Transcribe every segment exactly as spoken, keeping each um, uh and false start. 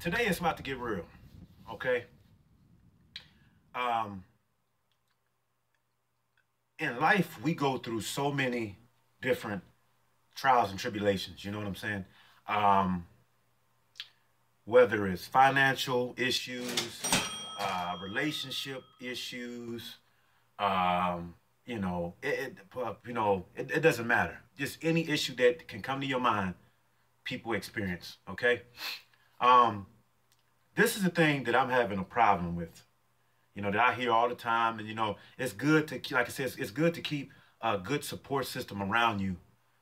today it's about to get real, okay? Um, in life, we go through so many different trials and tribulations, you know what I'm saying? Um, whether it's financial issues, uh, relationship issues, um, you know, it, it, you know, it, it doesn't matter. Just any issue that can come to your mind, people experience, okay? Um, this is the thing that I'm having a problem with, you know, that I hear all the time. And, you know, it's good to, like I said, it's, it's good to keep a good support system around you,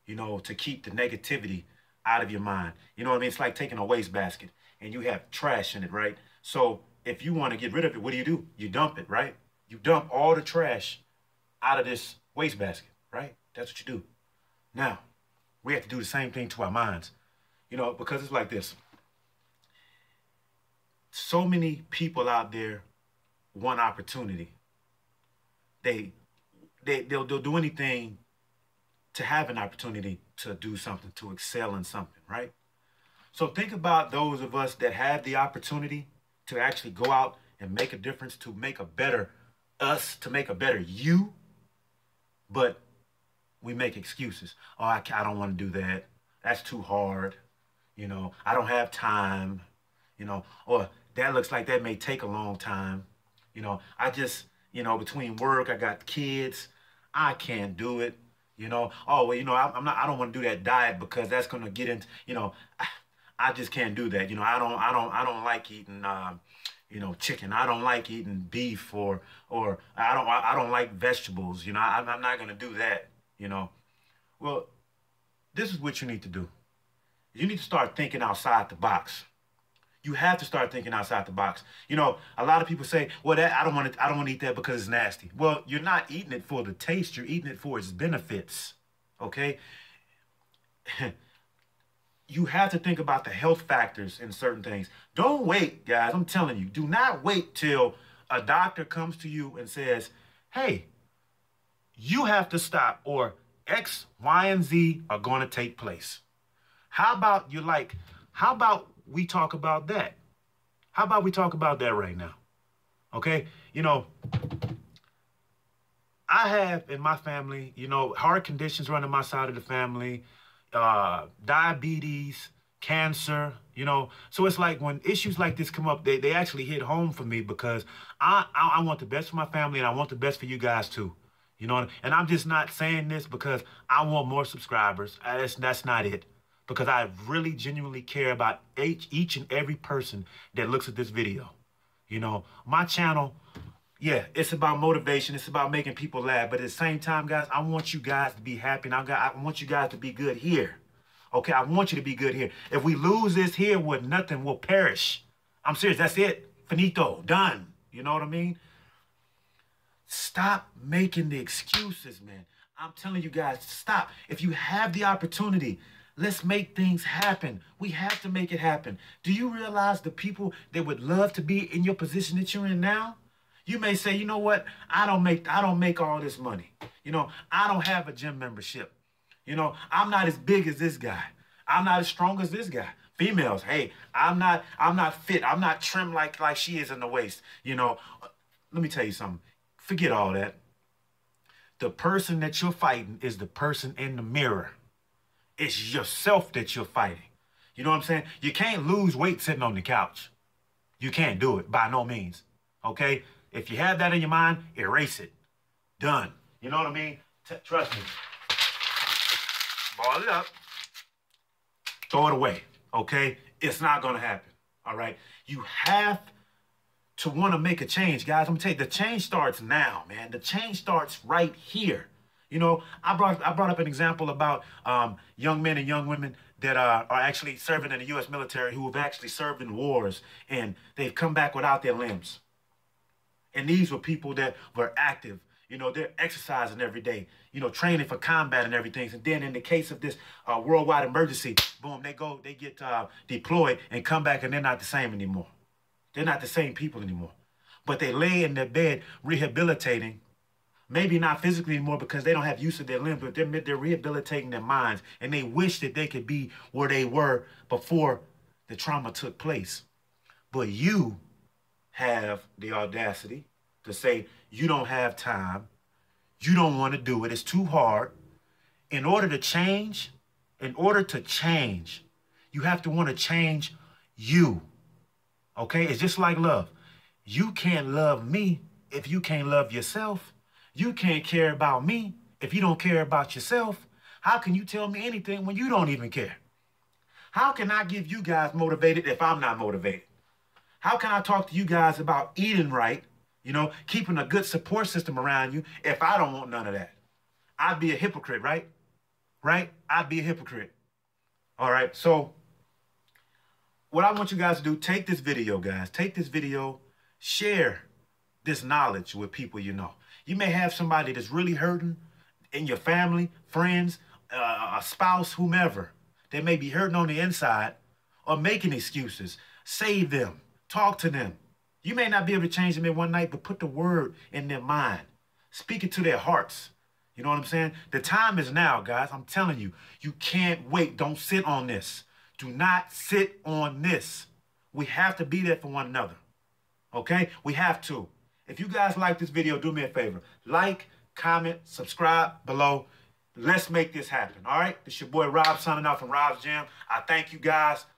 you know, to keep the negativity out of your mind. You know what I mean? It's like taking a wastebasket and you have trash in it, right? So if you want to get rid of it, what do you do? You dump it, right? You dump all the trash out of this wastebasket, right? That's what you do. Now, we have to do the same thing to our minds, you know, because it's like this. So many people out there want opportunity. They, they, they'll, they'll do anything to have an opportunity to do something, to excel in something, right? So think about those of us that have the opportunity to actually go out and make a difference, to make a better us, to make a better you, but we make excuses. Oh, I, I don't want to do that. That's too hard. You know, I don't have time, you know, or that looks like that may take a long time. You know, I just, you know, between work, I got kids, I can't do it. You know, oh, well, you know, I, I'm not, I don't want to do that diet because that's going to get into, you know, I, I just can't do that. You know, I don't, I don't, I don't like eating, um, you know, chicken. I don't like eating beef or, or I don't, I, I don't like vegetables. You know, I, I'm not going to do that, you know. Well, this is what you need to do. You need to start thinking outside the box. You have to start thinking outside the box. You know, a lot of people say, well, that, I don't want to, I don't want to eat that because it's nasty. Well, you're not eating it for the taste. You're eating it for its benefits, okay? You have to think about the health factors in certain things. Don't wait, guys. I'm telling you, do not wait till a doctor comes to you and says, hey, you have to stop or X, Y, and Z are going to take place. How about you like, how about we talk about that? How about we talk about that right now? Okay? You know, I have in my family, you know, heart conditions running my side of the family, uh, diabetes, cancer, you know. So it's like when issues like this come up, they, they actually hit home for me because I, I, I want the best for my family and I want the best for you guys too. You know, and I'm just not saying this because I want more subscribers. That's, that's not it. Because I really genuinely care about each, each and every person that looks at this video. You know, my channel, yeah, it's about motivation. It's about making people laugh. But at the same time, guys, I want you guys to be happy. And I, got, I want you guys to be good here. Okay, I want you to be good here. If we lose this here, with nothing will perish. I'm serious. That's it. Finito. Done. You know what I mean? Stop making the excuses, man. I'm telling you guys, stop. If you have the opportunity, let's make things happen. We have to make it happen. Do you realize the people that would love to be in your position that you're in now? You may say, you know what? I don't make, I don't make all this money. You know, I don't have a gym membership. You know, I'm not as big as this guy. I'm not as strong as this guy. Females, hey, I'm not, I'm not fit. I'm not trim like, like she is in the waist. You know, let me tell you something. Forget all that. The person that you're fighting is the person in the mirror. It's yourself that you're fighting. You know what I'm saying? You can't lose weight sitting on the couch. You can't do it, by no means, okay? If you have that in your mind, erase it. Done. You know what I mean? T- trust me. Ball it up. Throw it away, okay? It's not gonna happen, all right? You have to wanna make a change, guys. I'm gonna tell you, the change starts now, man. The change starts right here. You know, I brought I brought up an example about um, young men and young women that uh, are actually serving in the U S military who have actually served in wars and they've come back without their limbs. And these were people that were active. You know, they're exercising every day, you know, training for combat and everything. And then in the case of this uh, worldwide emergency, boom, they go, they get uh, deployed and come back and they're not the same anymore. They're not the same people anymore. But they lay in their bed rehabilitating. Maybe not physically anymore because they don't have use of their limbs, but they're, they're rehabilitating their minds and they wish that they could be where they were before the trauma took place. But you have the audacity to say you don't have time, you don't want to do it, it's too hard. In order to change, in order to change, you have to want to change you, okay? It's just like love. You can't love me if you can't love yourself. You can't care about me if you don't care about yourself. How can you tell me anything when you don't even care? How can I give you guys motivated if I'm not motivated? How can I talk to you guys about eating right, you know, keeping a good support system around you if I don't want none of that? I'd be a hypocrite, right? Right? I'd be a hypocrite. All right, so what I want you guys to do, take this video, guys. Take this video, share this knowledge with people you know. You may have somebody that's really hurting in your family, friends, uh, a spouse, whomever. They may be hurting on the inside or making excuses. Save them. Talk to them. You may not be able to change them in one night, but put the word in their mind. Speak it to their hearts. You know what I'm saying? The time is now, guys. I'm telling you, you can't wait. Don't sit on this. Do not sit on this. We have to be there for one another. Okay? We have to. If you guys like this video, do me a favor. Like, comment, subscribe below. Let's make this happen, all right? This your boy Rob signing off from Rob's Gym. I thank you guys.